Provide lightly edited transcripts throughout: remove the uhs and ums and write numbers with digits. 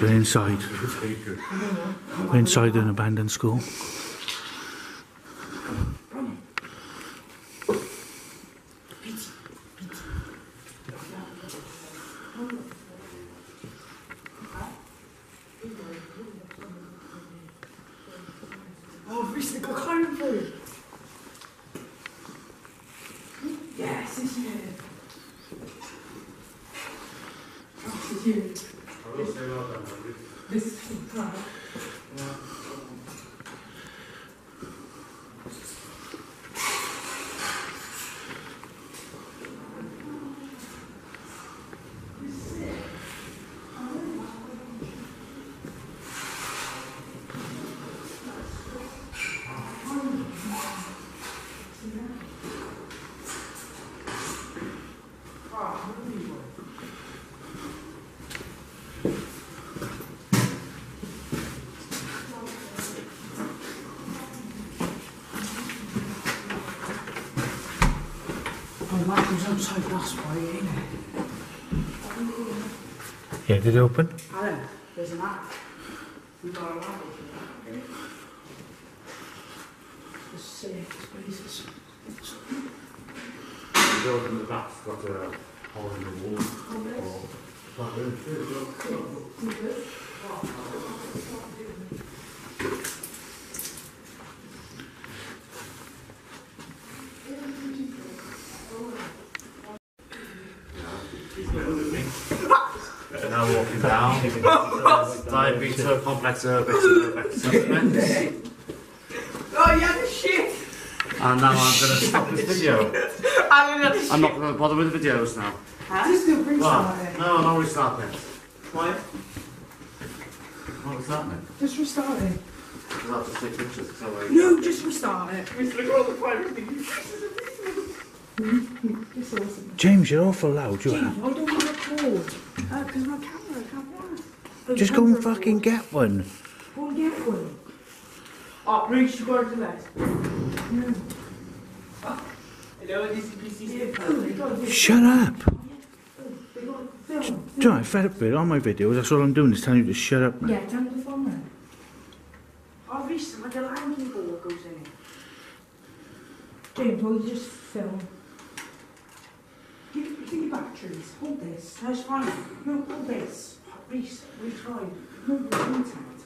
So we're inside an abandoned school. Yeah, did it open? I don't know. There's an app. We've got a lab in here. Just safe spaces. The building in the back's got a hole in the wall. Oh, nice. Down, diving to a complex urbex. Oh, yeah, the shit! And now I'm going to stop this video. I'm not going to bother with the videos now. No, not restarting. Why? What was that then? Just restart it. That's just 6 inches. No, just restart it. Look at all the private videos. James, you're awful loud, you are. I don't want to record. Because my camera can't work. Just go and fucking get one. Go and get one. Oh, Bruce, you go to the left. No. Fuck. Hello, this is BCC. Shut up. Do you know, I fed up with it on my videos. That's all I'm doing is telling you to shut up, man. Yeah, turn the phone on. I'll reach some of the line people that goes in it. James, will you just film? Give me batteries. Hold this. That's fine. No, hold this. Reese, we try. No, we're contact.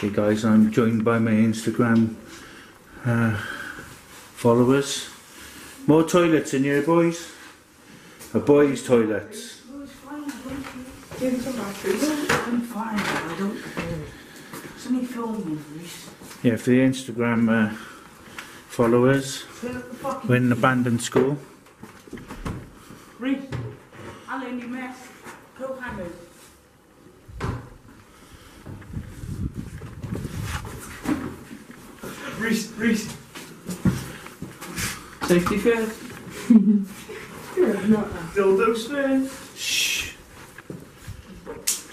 Hey guys, I'm joined by my Instagram followers. More toilets in here, boys. A boys' toilets. I'm fine. I don't care. It's only filming, Reese. Yeah, for the Instagram followers, we're in an abandoned school. Reese, I'll end your mess. Go hammer. Reese. Safety first. Dildo first. Shh. What's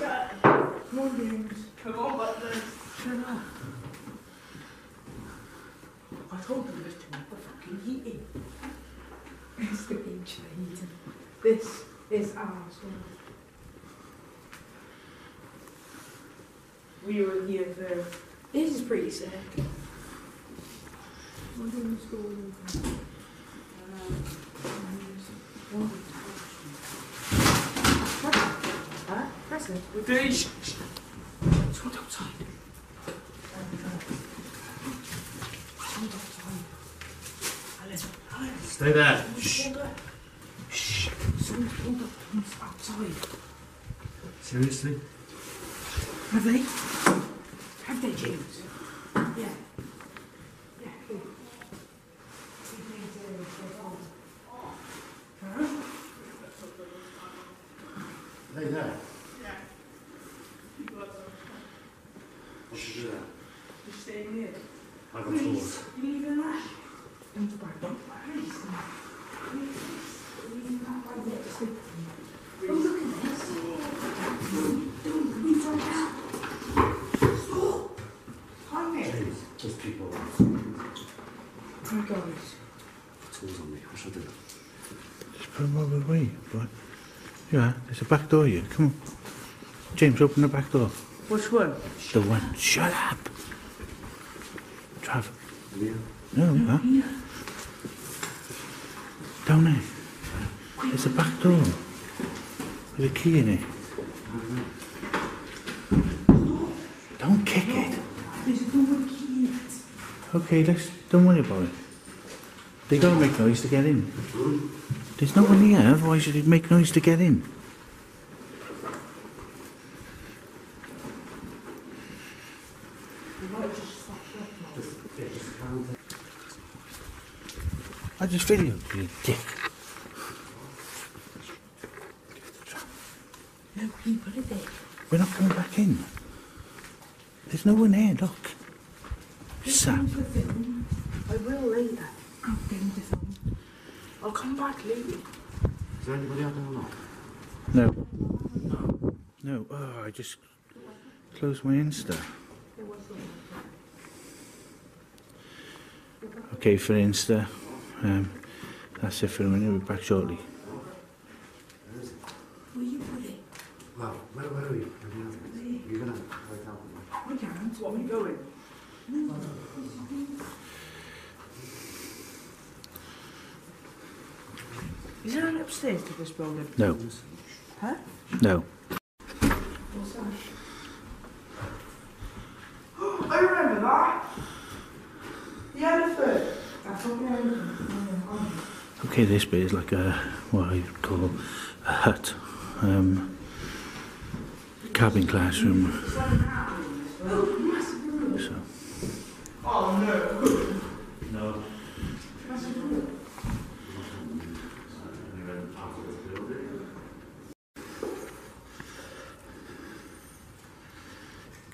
that? Come on, James. Come on, Butler. Shut up. I told them there's too much fucking heating. It's the beach heating. This is our school. We were here for... This is pretty sick. Stay there. Shh. Shh. Outside. Seriously? Have they? Have they, James? Yeah. Hey there. Yeah. What should you do there? Just stay in here. I got forward. You leave in that. Don't worry. Leave that by the way. Yeah, there's a back door here. Come on. James, open the back door. Which one? The one. Shut up! Trav. Yeah. No, no. Yeah. Down there. Quick. There's a back door. There's a key in it. No. Don't kick it. There's no key in it. Okay, let's, don't worry about it. They gotta make noise to get in. There's no one here, otherwise should it make noise to get in? I just videoed you, dick. No people are there. We're not going back in. There's no one here, look. Sam. I will later. I'm going to film. I'll come back later. Is there anybody out there or not? No. No. No. Oh, I just closed my Insta. Okay, for Insta. That's it for a minute. We'll be back shortly. Where is it? Where you put it? Well, where are you? You're going to wait out for me. I can't. What are we going? No. Is there an upstairs to this building? No. Huh? No. What's that? I remember that! The elephant! That's what the elephant. Okay, this bit is like a, what I would call a hut. Cabin classroom. So. Oh no! No.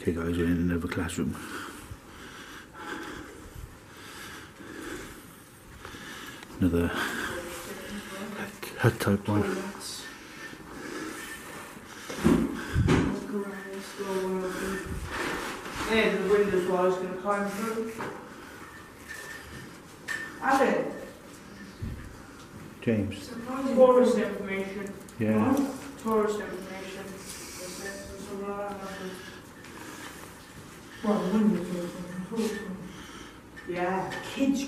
Okay guys, we're in another classroom. Another hut type one. There's the windows where I was going to climb through. Have it. James. Tourist information. Yeah. Tourist information. Yeah, kids.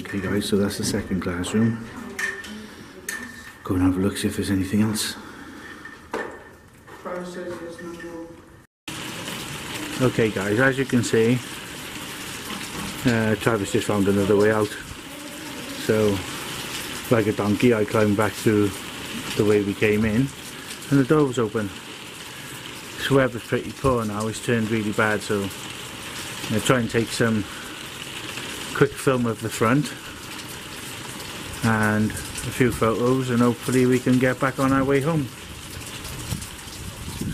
Okay guys, so that's the second classroom. Go and have a look, see if there's anything else. Okay guys, as you can see, Travis just found another way out. So, like a donkey, I climbed back through the way we came in, and the door was open. The weather's pretty poor now, it's turned really bad, so I'm going to try and take some quick film of the front and a few photos, and hopefully we can get back on our way home.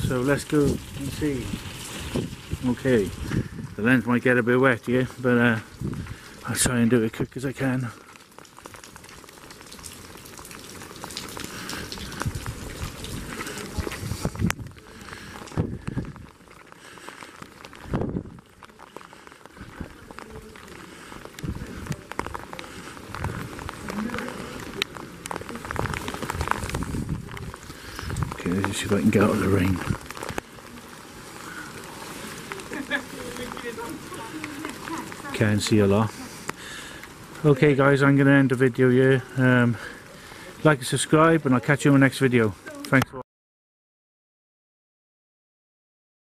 So let's go and see. Okay, the lens might get a bit wet here, but I'll try and do it as quick as I can. Let's see if I can get out of the rain. Can't see a lot. Okay guys, I'm going to end the video here. Like and subscribe, and I'll catch you in the next video. Thanks for watching.